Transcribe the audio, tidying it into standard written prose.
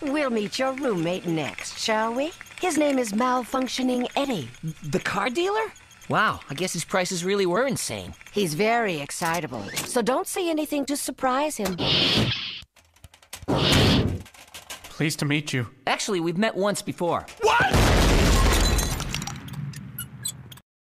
We'll meet your roommate next, shall we? His name is Malfunctioning Eddie. The car dealer? Wow, I guess his prices really were insane. He's very excitable, so don't say anything to surprise him. Pleased to meet you. Actually, we've met once before. What?!